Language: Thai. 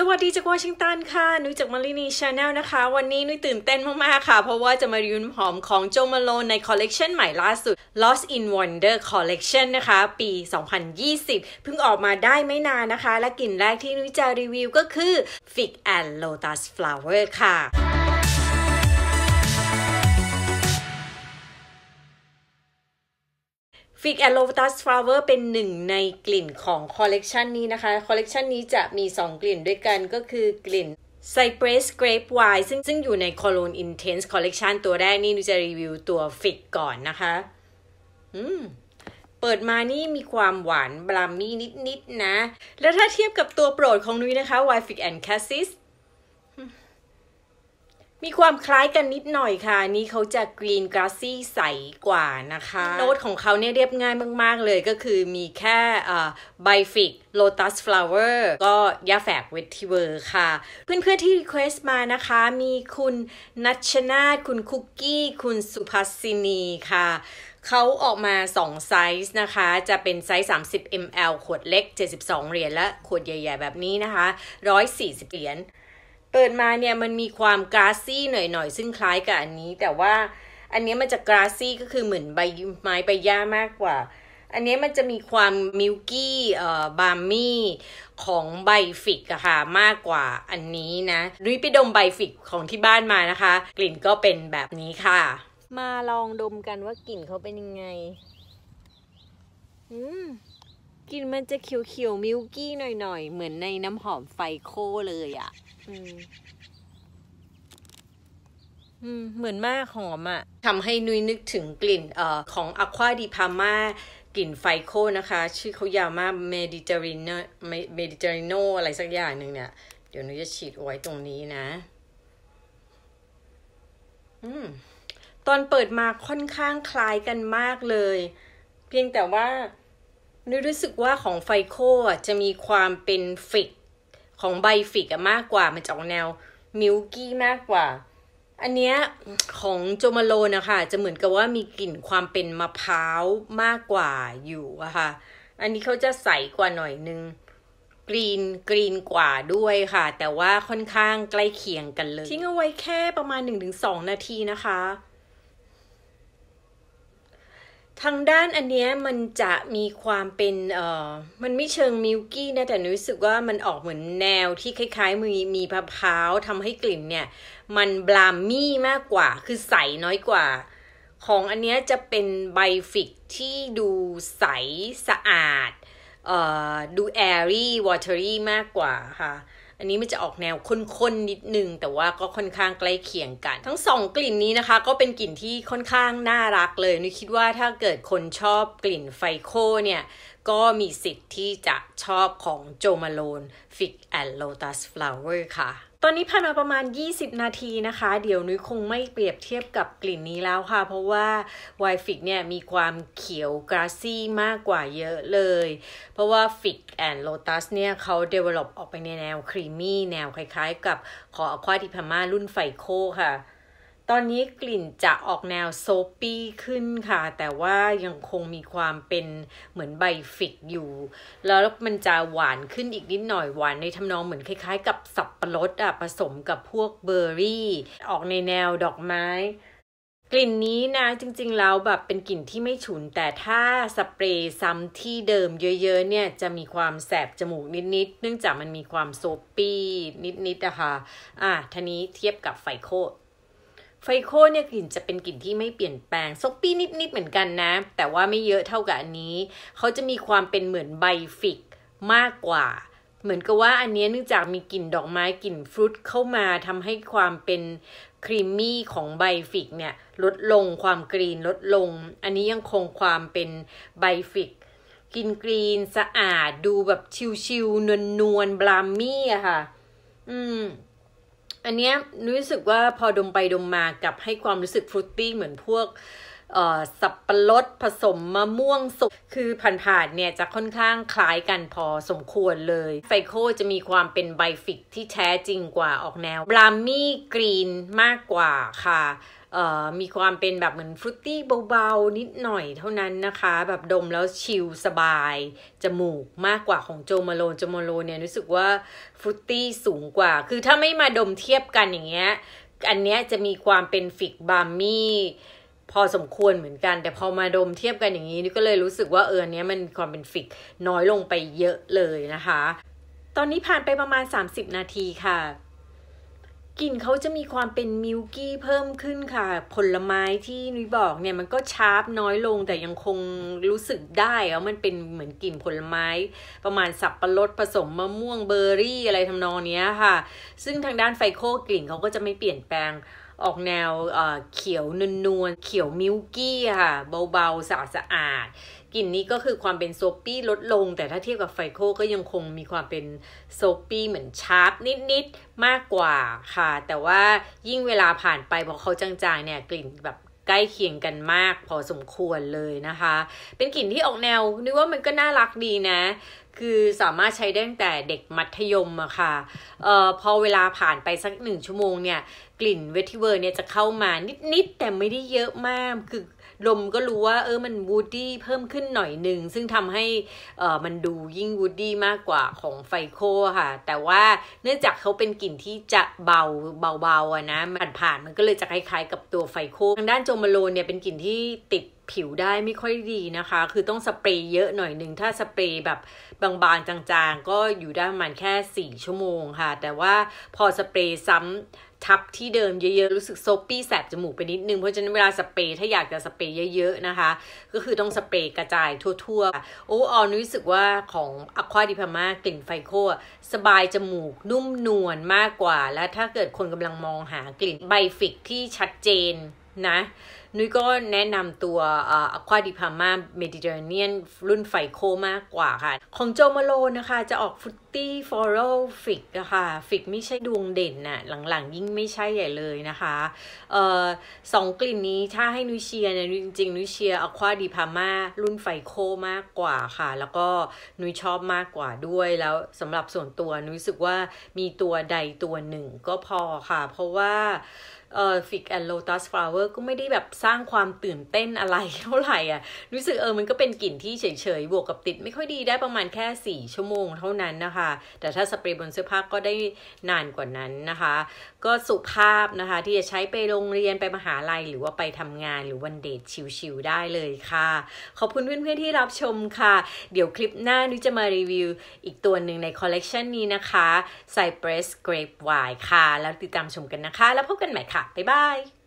สวัสดีจากวอชิงตันค่ะนุ้ยจากมารินีชาแนลนะคะวันนี้นุ้ยตื่นเต้นมากๆค่ะเพราะว่าจะมารีวิวน้ำหอมของโจมาโลนในคอลเลกชันใหม่ล่าสุด Lost in Wonder Collection นะคะปี 2020 เพิ่งออกมาได้ไม่นานนะคะและกลิ่นแรกที่นุ้ยจะรีวิวก็คือ Fig and Lotus Flower ค่ะFig and Lotus Flower เป็นหนึ่งในกลิ่นของคอลเลกชันนี้นะคะคอลเลกชันนี้จะมี2กลิ่นด้วยกันก็คือกลิ่น Cypress Grape Wine ซึ่งอยู่ใน Cologne Intense Collection ตัวแรกนี่จะรีวิวตัว Fig ก่อนนะคะเปิดมานี่มีความหวานบลัมมี่นิดๆนะแล้วถ้าเทียบกับตัวโปรดของนุ้ยนะคะ Wine Fig and Cassis มีความคล้ายกันนิดหน่อยค่ะนี่เขาจะกรีนกราสซี่ใสกว่านะคะโน้ตของเขาเนี่ยเรียบง่ายมากๆเลยก็คือมีแค่ใบฟิกโลตัสฟลาวเวอร์ก็ยาแฝกเวทีเวอร์ค่ะเพื่อนๆที่รีเควสต์มานะคะมีคุณนัชนาธคุณคุกกี้คุณสุภัสสินีค่ะเขาออกมา2ไซส์นะคะจะเป็นไซส์30 ml ขวดเล็ก72เหรียญและขวดใหญ่ๆแบบนี้นะคะ140เหรียญเปิดมาเนี่ยมันมีความกราสซี่หน่อยๆซึ่งคล้ายกับอันนี้แต่ว่าอันนี้มันจะกราสซี่ก็คือเหมือนใบไม้ใบหญ้ามากกว่าอันนี้มันจะมีความมิลกี้บาร์มี่ของใบฟิกอะค่ะมากกว่าอันนี้นะนุ้ยไปดมใบฟิกของที่บ้านมานะคะกลิ่นก็เป็นแบบนี้ค่ะมาลองดมกันว่ากลิ่นเขาเป็นยังไงกลิ่นมันจะเขียวๆมิลกี้หน่อยๆเหมือนในน้ำหอมไฟโค่เลยอะเหมือนมากหอมอะทำให้นุ้ยนึกถึงกลิ่นของ Acqua di Parma กลิ่นไฟโค่นะคะชื่อเขายาวมาก Mediterranean อะไรสักอย่างหนึ่งเนี่ยเดี๋ยวนุ้ยจะฉีดไว้ตรงนี้นะตอนเปิดมาค่อนข้างคล้ายกันมากเลยเพียงแต่ว่านุ้ยรู้สึกว่าของไฟโค่จะมีความเป็นฟิกของใบฟิกมากกว่ามันจะออกแนวมิลกี้มากกว่าอันเนี้ยของโจมาโลนะคะจะเหมือนกับว่ามีกลิ่นความเป็นมะพร้าวมากกว่าอยู่อะค่ะอันนี้เขาจะใสกว่าหน่อยนึงกรีนกว่าด้วยค่ะแต่ว่าค่อนข้างใกล้เคียงกันเลยทิ้งเอาไว้แค่ประมาณ 1-2 นาทีนะคะทางด้านอันเนี้ยมันจะมีความเป็นมันไม่เชิงมิลกี้นะแต่นุ้ยรู้สึกว่ามันออกเหมือนแนวที่คล้ายๆมีมะพร้าวทำให้กลิ่นเนี่ยมันบลามี่มากกว่าคือใสน้อยกว่าของอันเนี้ยจะเป็นใบฟิกที่ดูใสสะอาดดูแอรี่วอเทอรี่มากกว่าค่ะอันนี้มันจะออกแนวข้นๆนิดนึงแต่ว่าก็ค่อนข้างใกล้เคียงกันทั้ง2กลิ่นนี้นะคะก็เป็นกลิ่นที่ค่อนข้างน่ารักเลยนุ้ยคิดว่าถ้าเกิดคนชอบกลิ่นไฟโค่เนี่ยก็มีสิทธิ์ที่จะชอบของโจมาโลน Fig and Lotus Flower ค่ะตอนนี้ผ่านมาประมาณ20นาทีนะคะเดี๋ยวนุ้ยคงไม่เปรียบเทียบกับกลิ่นนี้แล้วค่ะเพราะว่าไวฟิกเนี่ยมีความเขียวกราสซี่มากกว่าเยอะเลยเพราะว่า Fig and Lotus เนี่ยเขา develop ออกไปในแนวครีมมี่แนวคล้ายๆกับของ Acqua di Parma รุ่นไฟโค่ค่ะตอนนี้กลิ่นจะออกแนวโซปี้ขึ้นค่ะแต่ว่ายังคงมีความเป็นเหมือนใบฟิกอยู่แล้วมันจะหวานขึ้นอีกนิดหน่อยหวานในทำนองเหมือนคล้ายๆกับสับปะรดอะผสมกับพวกเบอร์รี่ออกในแนวดอกไม้กลิ่นนี้นะจริงๆแล้วแบบเป็นกลิ่นที่ไม่ฉุนแต่ถ้าสเปรย์ซ้ำที่เดิมเยอะๆเนี่ยจะมีความแสบจมูกนิดๆเนื่องจากมันมีความโซปี้นิดๆนะคะทีนี้เทียบกับไฟโค่เนี่ยกลิ่นจะเป็นกลิ่นที่ไม่เปลี่ยนแปลงซกปี้นิดๆเหมือนกันนะแต่ว่าไม่เยอะเท่ากับอันนี้เขาจะมีความเป็นเหมือนใบฟิกมากกว่าเหมือนกับว่าอันนี้เนื่องจากมีกลิ่นดอกไม้กลิ่นฟรุตเข้ามาทำให้ความเป็นครีมมี่ของใบฟิกเนี่ยลดลงความกรีนลดลงอันนี้ยังคงความเป็นใบฟิกกินกรีนสะอาดดูแบบชิลๆนวลๆบลัมมี่อะค่ะอันเนี้ยนุ้ยรู้สึกว่าพอดมไปดมมากับให้ความรู้สึกฟรุตตี้เหมือนพวกสับปะรดผสมมะม่วงสุกคือผ่านๆเนี่ยจะค่อนข้างคล้ายกันพอสมควรเลยไฟโค่จะมีความเป็นใบฟิกที่แท้จริงกว่าออกแนวบลัมมี่กรีนมากกว่าค่ะ มีความเป็นแบบเหมือนฟรุตตี้เบาๆนิดหน่อยเท่านั้นนะคะแบบดมแล้วชิลสบายจมูกมากกว่าของโจมาโลเนี่ยรู้สึกว่าฟรุตตี้สูงกว่าคือถ้าไม่มาดมเทียบกันอย่างเงี้ยอันเนี้ยจะมีความเป็นฟิกบัมมี่พอสมควรเหมือนกันแต่พอมาดมเทียบกันอย่างนี้ก็เลยรู้สึกว่าอันเนี้ยมันความเป็นฟิกน้อยลงไปเยอะเลยนะคะตอนนี้ผ่านไปประมาณ30 นาทีค่ะกลิ่นเขาจะมีความเป็นมิลกี้เพิ่มขึ้นค่ะผลไม้ที่นุ้ยบอกเนี่ยมันก็ชาร์ปน้อยลงแต่ยังคงรู้สึกได้ว่ามันเป็นเหมือนกลิ่นผลไม้ประมาณสับปะรดผสมมะม่วงเบอร์รี่อะไรทำนองนี้ค่ะซึ่งทางด้านไฟโค่กลิ่นเขาก็จะไม่เปลี่ยนแปลงออกแนวเขียวนวลๆเขียวมิลกี้ค่ะเบาๆสะอาดกลิ่นนี้ก็คือความเป็นโซปี้ลดลงแต่ถ้าเทียบกับไฟโค่ก็ยังคงมีความเป็นโซปี้เหมือนชาร์ปนิดๆมากกว่าค่ะแต่ว่ายิ่งเวลาผ่านไปพอเขาจางๆเนี่ยกลิ่นแบบใกล้เคียงกันมากพอสมควรเลยนะคะเป็นกลิ่นที่ออกแนวนึกว่ามันก็น่ารักดีนะคือสามารถใช้ได้ตั้งแต่เด็กมัธยมอะค่ะพอเวลาผ่านไปสัก1ชั่วโมงเนี่ยกลิ่นเวทิเวอร์เนี่ยจะเข้ามานิดๆแต่ไม่ได้เยอะมากคือดมก็รู้ว่ามันวูดดี้เพิ่มขึ้นหน่อยหนึ่งซึ่งทำให้มันดูยิ่งวูดดี้มากกว่าของไฟโค่ค่ะแต่ว่าเนื่องจากเขาเป็นกลิ่นที่จะเบาๆนะผ่านมันก็เลยจะคล้ายๆกับตัวไฟโค่ทางด้านโจมาโลเนี่ยเป็นกลิ่นที่ติดผิวได้ไม่ค่อยดีนะคะคือต้องสเปรย์เยอะหน่อยหนึ่งถ้าสเปรย์แบบบางๆจางๆก็อยู่ได้ประมาณแค่4ชั่วโมงค่ะแต่ว่าพอสเปรย์ซ้ำทับที่เดิมเยอะๆรู้สึกโซปี้แสบจมูกไปนิดนึงเพราะฉะนั้นเวลาสเปรย์ถ้าอยากจะสเปรย์เยอะๆนะคะก็คือต้องสเปรย์กระจายทั่วๆรู้สึกว่าของ Acqua di Parma กลิ่นไฟโค่สบายจมูกนุ่มนวลมากกว่าและถ้าเกิดคนกำลังมองหากลิ่นใบฟิกที่ชัดเจนนะนุ้ยก็แนะนำตัว Acqua di Parma Mediterranean รุ่นไฟโค่มากกว่าค่ะของโจมาโลนะคะจะออกฟุตตี้ฟลอรัลฟิกนะคะฟิกไม่ใช่ดวงเด่นน่ะหลังๆยิ่งไม่ใช่ใหญ่เลยนะคะสองกลิ่นนี้ถ้าให้นุ้ยเชียร์เนี่ยจริงๆนุ้ยเชียร์ Acqua di Parma รุ่นไฟโค่มากกว่าค่ะแล้วก็นุ้ยชอบมากกว่าด้วยแล้วสำหรับส่วนตัวนุ้ยรู้สึกว่ามีตัวใดตัวหนึ่งก็พอค่ะเพราะว่าFig and Lotus Flower ก็ไม่ได้แบบสร้างความตื่นเต้นอะไรเท่าไหร่อ่ะรู้สึกมันก็เป็นกลิ่นที่เฉยๆบวกกับติดไม่ค่อยดีได้ประมาณแค่4ชั่วโมงเท่านั้นนะคะแต่ถ้าสเปรย์บนเสื้อผ้าก็ได้นานกว่านั้นนะคะก็สุภาพนะคะที่จะใช้ไปโรงเรียนไปมหาลัยหรือว่าไปทำงานหรือวันเดทชิลๆได้เลยค่ะขอบคุณเพื่อนๆที่รับชมค่ะเดี๋ยวคลิปหน้านุ้ยจะมารีวิวอีกตัวหนึ่งในคอลเลกชันนี้นะคะ Cypress Grape Wine ค่ะแล้วติดตามชมกันนะคะแล้วพบกันใหม่ค่ะบ๊ายบาย